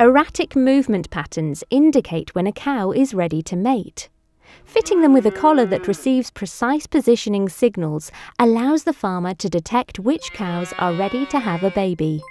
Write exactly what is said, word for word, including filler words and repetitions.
Erratic movement patterns indicate when a cow is ready to mate. Fitting them with a collar that receives precise positioning signals allows the farmer to detect which cows are ready to have a baby.